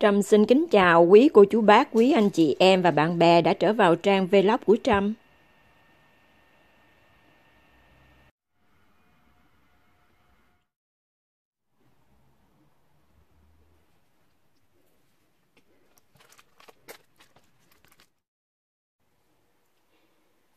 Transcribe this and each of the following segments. Trâm xin kính chào quý cô chú bác, quý anh chị em và bạn bè đã trở vào trang vlog của Trâm.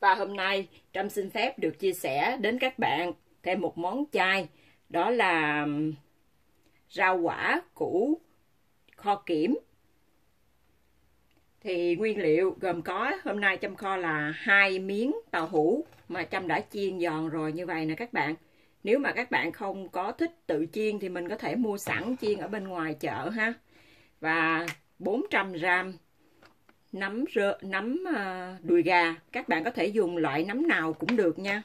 Và hôm nay Trâm xin phép được chia sẻ đến các bạn thêm một món chay, đó là rau quả củ kho kiểng. Thì nguyên liệu gồm có, hôm nay Trâm kho là 2 miếng tàu hũ mà Trâm đã chiên giòn rồi như vậy nè các bạn. Nếu mà các bạn không có thích tự chiên thì mình có thể mua sẵn chiên ở bên ngoài chợ ha. Và 400 g nấm đùi gà, các bạn có thể dùng loại nấm nào cũng được nha.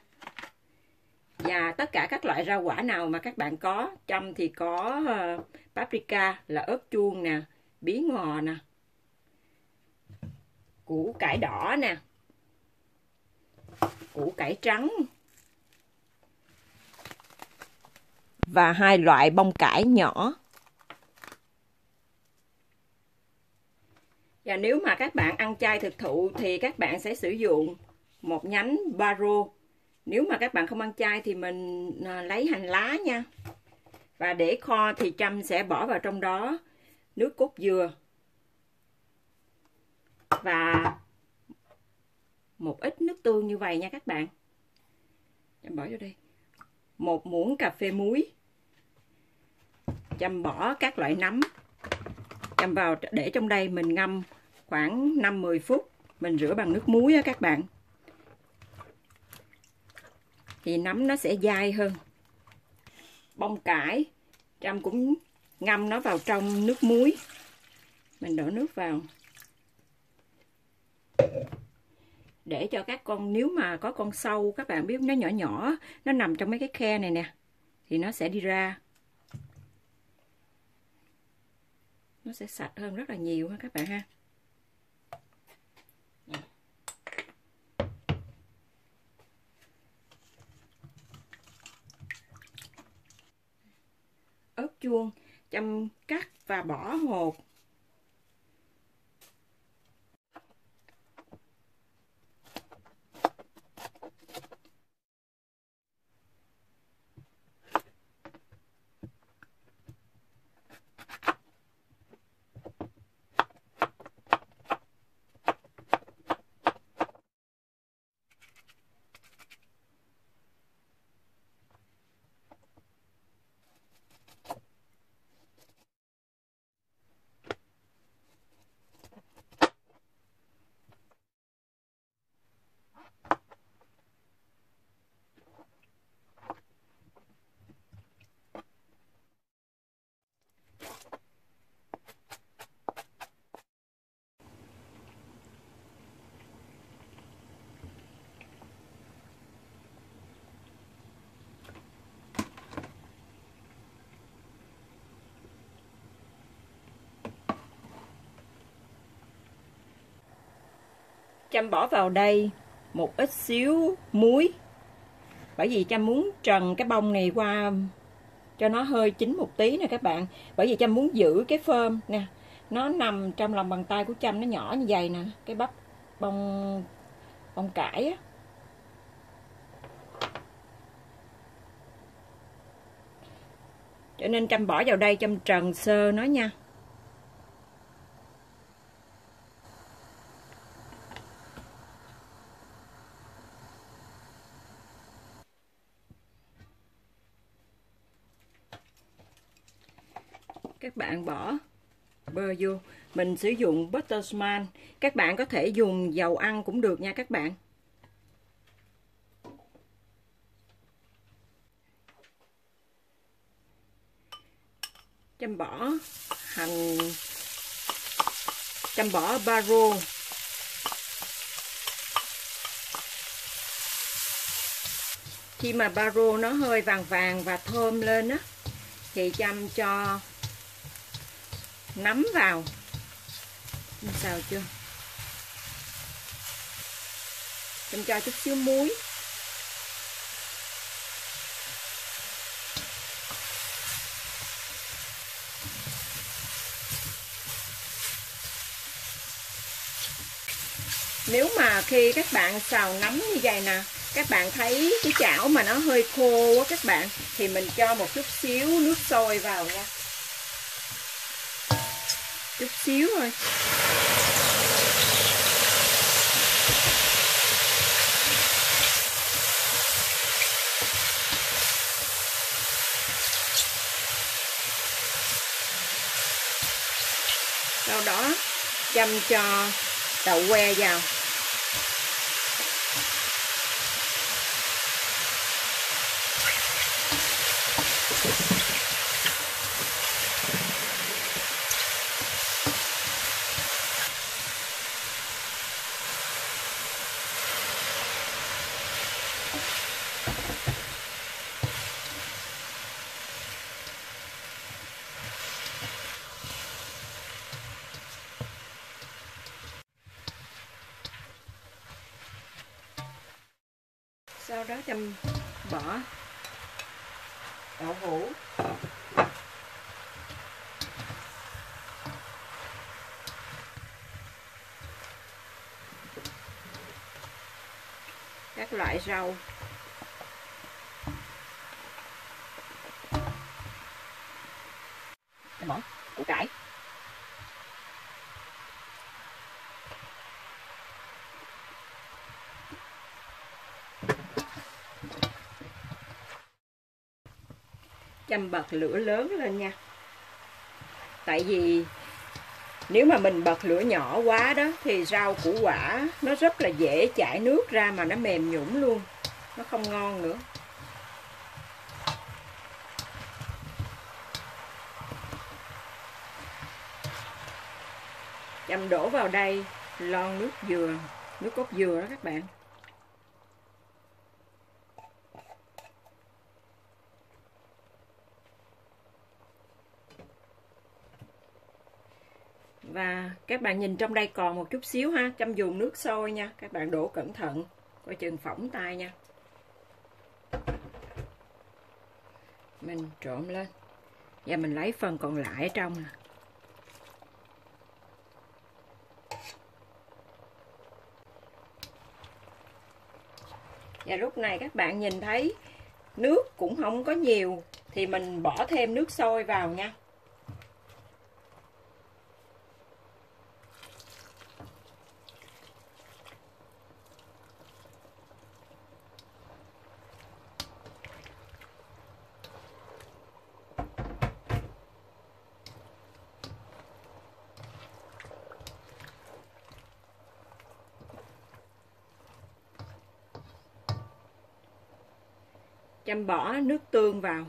Và tất cả các loại rau quả nào mà các bạn có, Trâm thì có paprika là ớt chuông nè, bí ngò nè, củ cải đỏ nè, củ cải trắng và 2 loại bông cải nhỏ. Và nếu mà các bạn ăn chay thực thụ thì các bạn sẽ sử dụng một nhánh baro. Nếu mà các bạn không ăn chay thì mình lấy hành lá nha. Và để kho thì Trâm sẽ bỏ vào trong đó nước cốt dừa và một ít nước tương như vậy nha các bạn. Trâm bỏ vô đây. 1 muỗng cà phê muối. Trâm bỏ các loại nấm. Trâm vào để trong đây mình ngâm khoảng 5-10 phút. Mình rửa bằng nước muối á các bạn. Thì nấm nó sẽ dai hơn. Bông cải Trâm cũng ngâm nó vào trong nước muối. Mình đổ nước vào để cho các con, nếu mà có con sâu các bạn biết nó nhỏ nhỏ, nó nằm trong mấy cái khe này nè, thì nó sẽ đi ra, nó sẽ sạch hơn rất là nhiều ha các bạn ha. Ớt chuông Trâm cắt và bỏ hột. Trâm bỏ vào đây một ít xíu muối, bởi vì Trâm muốn trần cái bông này qua cho nó hơi chín một tí nè các bạn. Bởi vì Trâm muốn giữ cái phơm nè, nó nằm trong lòng bàn tay của Trâm, nó nhỏ như vậy nè, cái bắp bông cải á. Cho nên Trâm bỏ vào đây, Trâm trần sơ nó nha. Các bạn bỏ bơ vô. Mình sử dụng butter smart. Các bạn có thể dùng dầu ăn cũng được nha các bạn. Châm bỏ hành, châm bỏ baro. Khi mà baro nó hơi vàng vàng và thơm lên á thì châm cho nấm vào. Mình xào chưa? Châm cho chút xíu muối. Nếu mà khi các bạn xào nấm như vậy nè, các bạn thấy cái chảo mà nó hơi khô quá các bạn, thì mình cho một chút xíu nước sôi vào nha. Chút xíu thôi. Sau đó châm cho đậu que vào. Sau đó châm bỏ đậu hũ. Các loại rau. Bỏ củ cải. Châm bật lửa lớn lên nha. Tại vì nếu mà mình bật lửa nhỏ quá đó thì rau củ quả nó rất là dễ chảy nước ra mà nó mềm nhũn luôn, nó không ngon nữa. Châm đổ vào đây lon nước dừa, nước cốt dừa đó các bạn. Và các bạn nhìn trong đây còn một chút xíu ha, châm dùng nước sôi nha. Các bạn đổ cẩn thận, coi chừng phỏng tay nha. Mình trộn lên. Và mình lấy phần còn lại ở trong nè. Và lúc này các bạn nhìn thấy nước cũng không có nhiều, thì mình bỏ thêm nước sôi vào nha. Châm bỏ nước tương vào.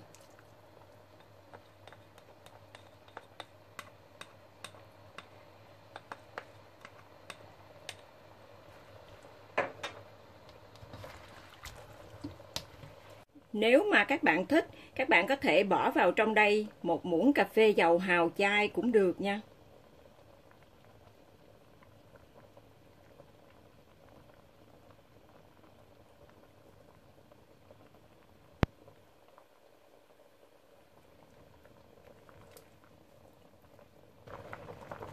Nếu mà các bạn thích, các bạn có thể bỏ vào trong đây một muỗng cà phê dầu hào chai cũng được nha.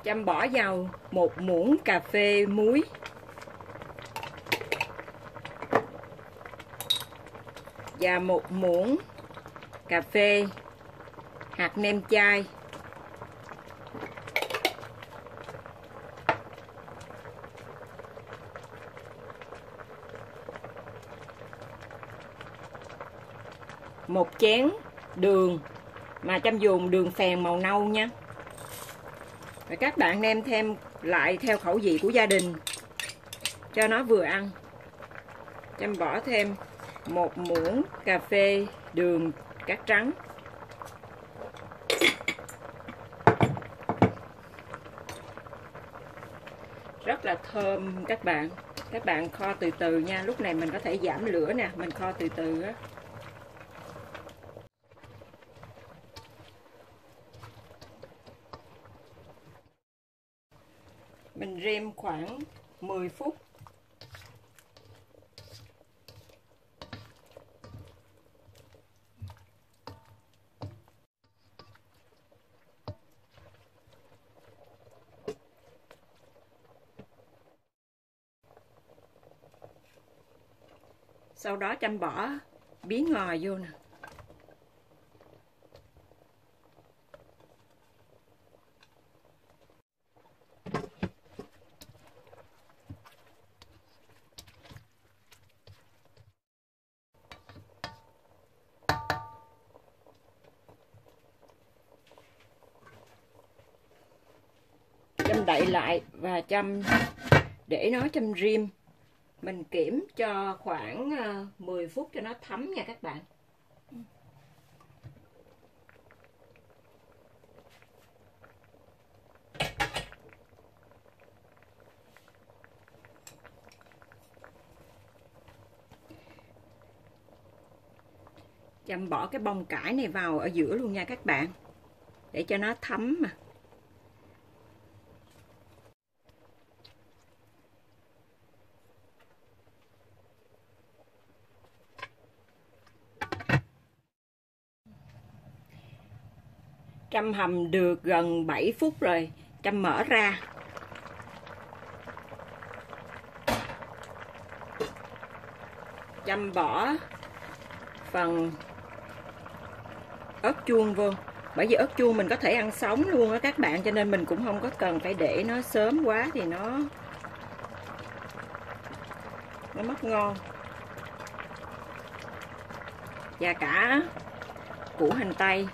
Châm bỏ vào một muỗng cà phê muối. Và một muỗng cà phê hạt nêm chai. Một chén đường, mà châm dùng đường phèn màu nâu nha. Và các bạn nêm thêm lại theo khẩu vị của gia đình cho nó vừa ăn. Châm bỏ thêm một muỗng cà phê đường cát trắng. Rất là thơm các bạn. Các bạn kho từ từ nha. Lúc này mình có thể giảm lửa nè. Mình kho từ từ á. Mình rim khoảng 10 phút. Sau đó Chanh bỏ bí ngò vô nè. Châm đậy lại và châm để nó châm rim. Mình kiểm cho khoảng 10 phút cho nó thấm nha các bạn. Châm bỏ cái bông cải này vào ở giữa luôn nha các bạn, để cho nó thấm mà. Châm hầm được gần 7 phút rồi, Châm mở ra. Châm bỏ phần ớt chuông vô. Bởi vì ớt chuông mình có thể ăn sống luôn á các bạn, cho nên mình cũng không có cần phải để nó sớm quá thì nó mất ngon. Và cả củ hành tây.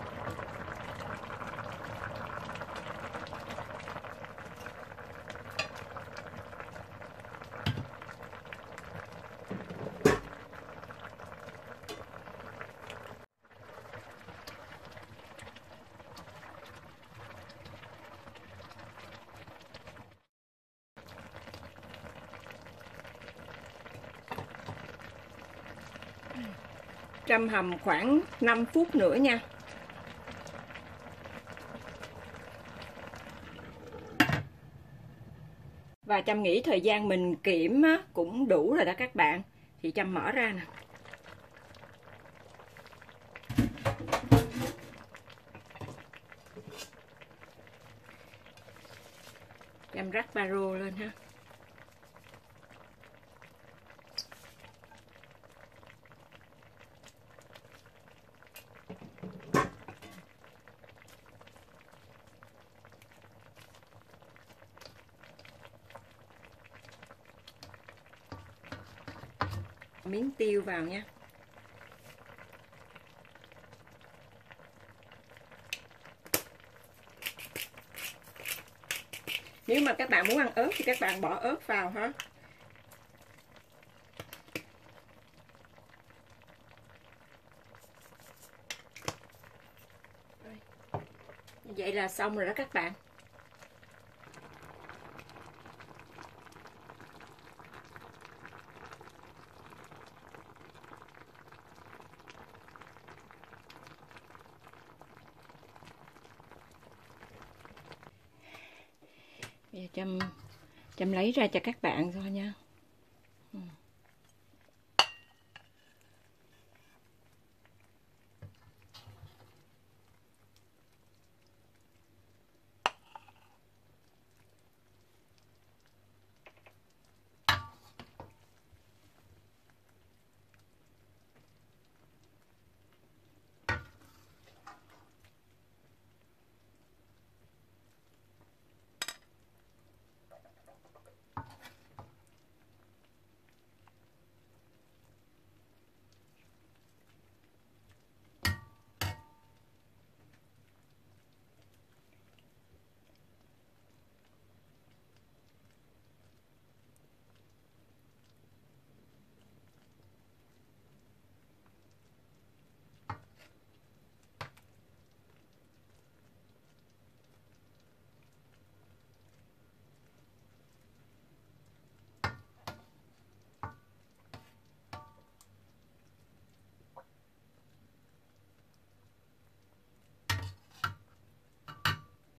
Châm hầm khoảng 5 phút nữa nha. Và Châm nghĩ thời gian mình kiểm cũng đủ rồi đó các bạn. Thì Châm mở ra nè. Châm rắc ba rô lên ha. Miếng tiêu vào nha. Nếu mà các bạn muốn ăn ớt thì các bạn bỏ ớt vào hả? Vậy là xong rồi đó các bạn. Châm lấy ra cho các bạn coi nha.